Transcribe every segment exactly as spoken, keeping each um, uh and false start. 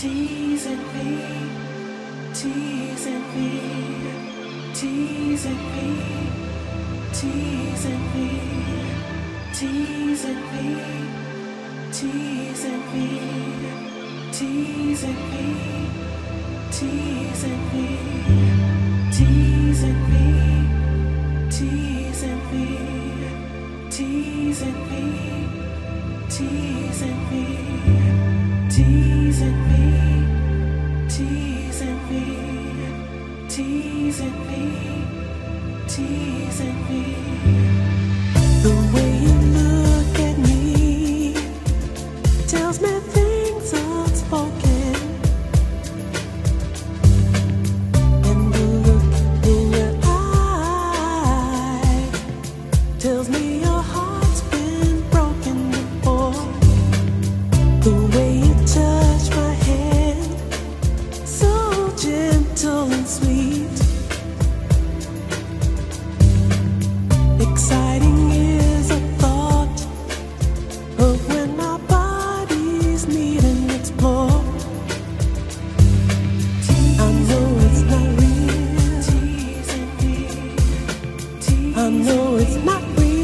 teasing me, teasing me, teasing me, teasing me, teasing me, teasing me, teasing me, teasing me, teasing me, teasing me, teasing me, teasing me. Teasing me, teasing me, teasing me, teasing me. The way you look at me tells me things unspoken, and the look in your eye tells me your heart's been broken before. The way you touch my hand, so gentle and sweet, exciting is a thought of when my body's needing its more. I know it's not real, I know it's not real.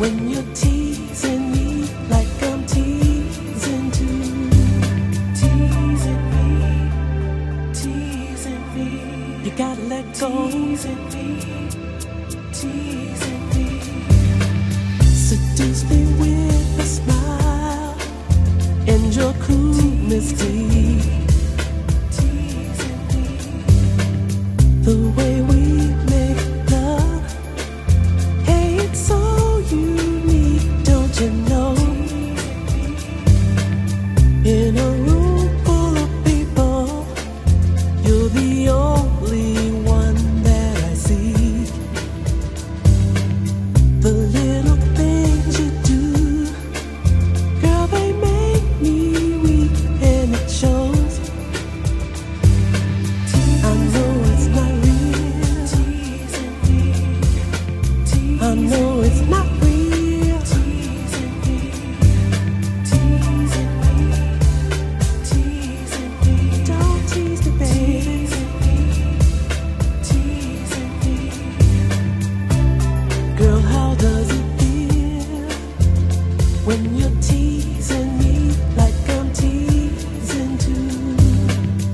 When you're teasing me like I'm teasing too, teasing me, teasing me, you gotta let go. Teasing me, teasing me, seduce me with a smile and your cool mystery. Teasing me, the way we make love, hey, it's so unique, don't you know? In a room full of people, you're the only one that I see. The little things you do, girl, they make me weak, and it shows. I know it's not real, I know it's not real. When you're teasing me like I'm teasing too,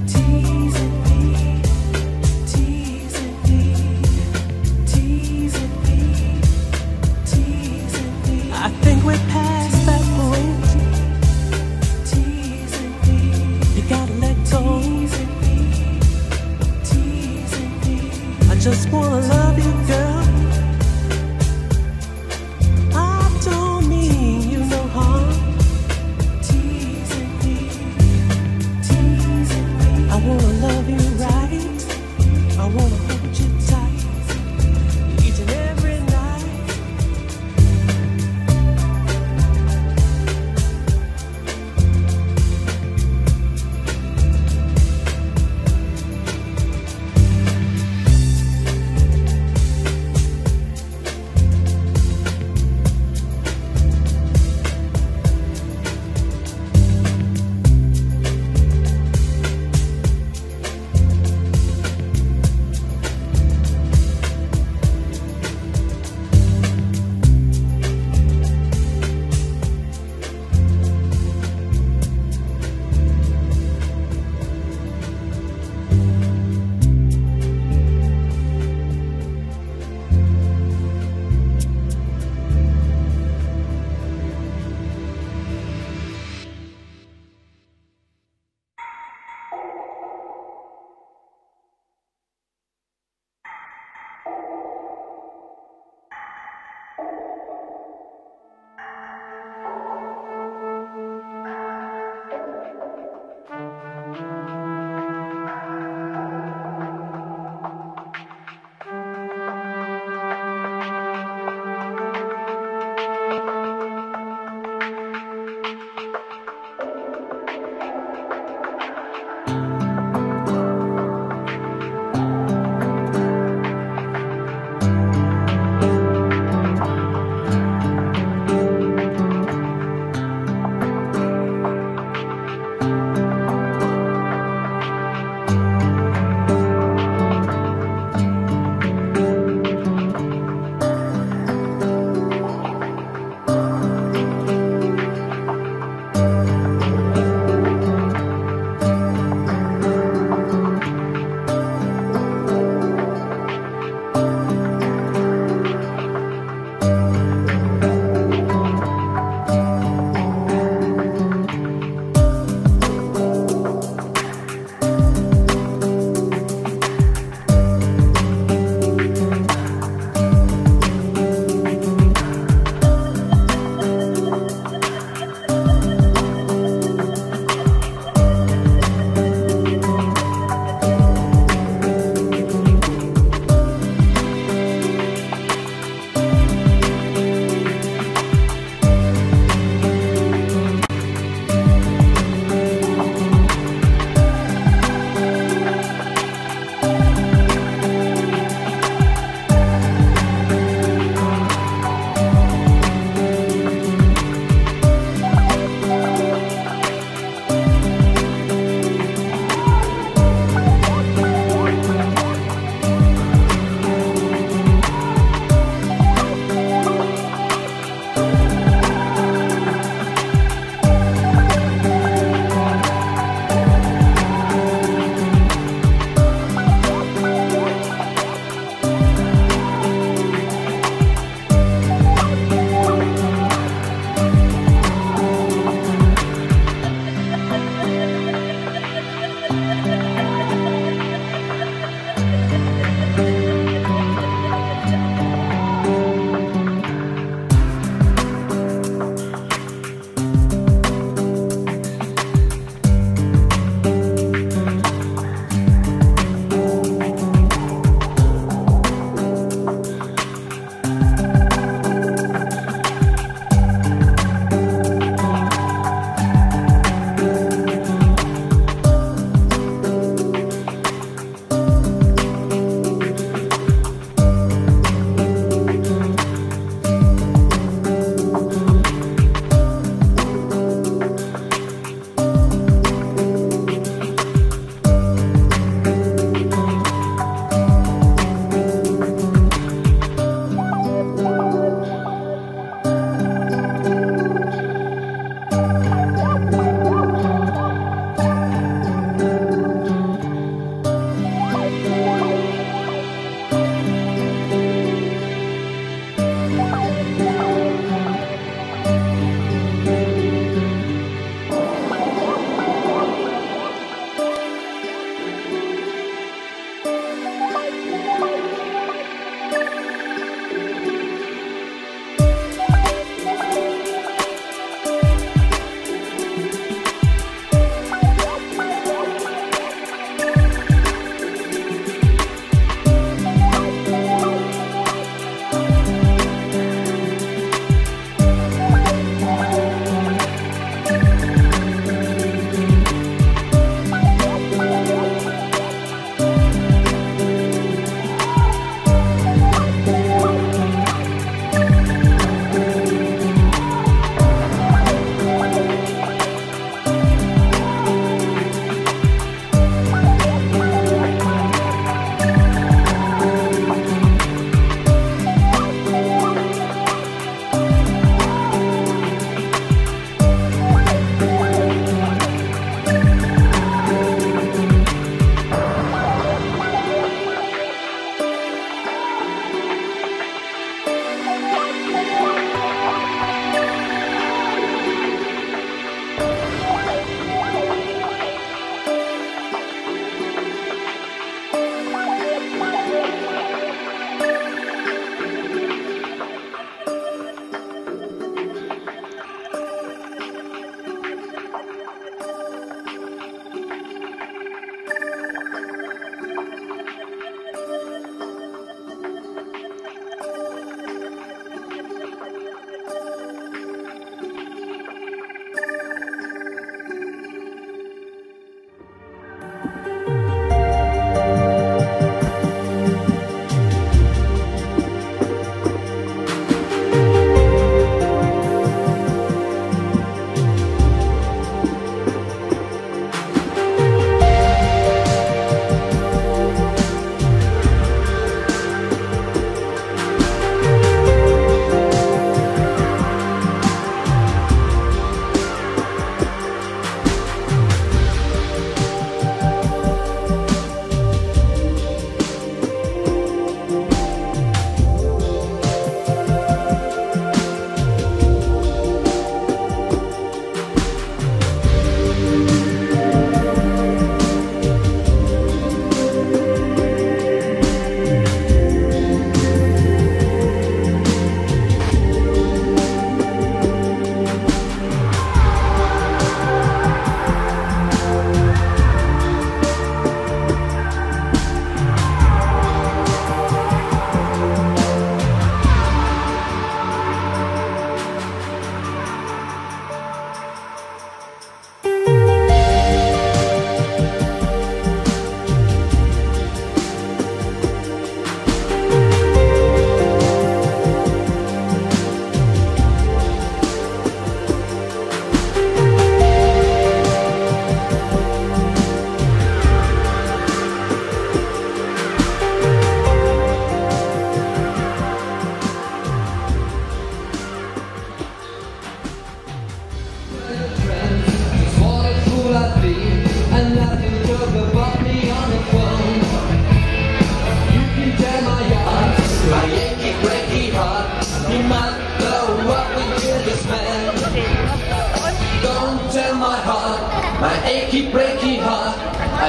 teasing me, teasing me, teasing me, teasing me. I think we're past that point. Teasing me, you gotta let go. Teasing me, teasing me. I just wanna love you, girl.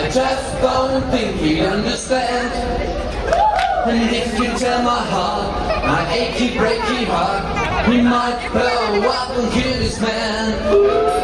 I just don't think he'd understand. And if you tell my heart, my achy breaky heart, we might blow up and kill this man.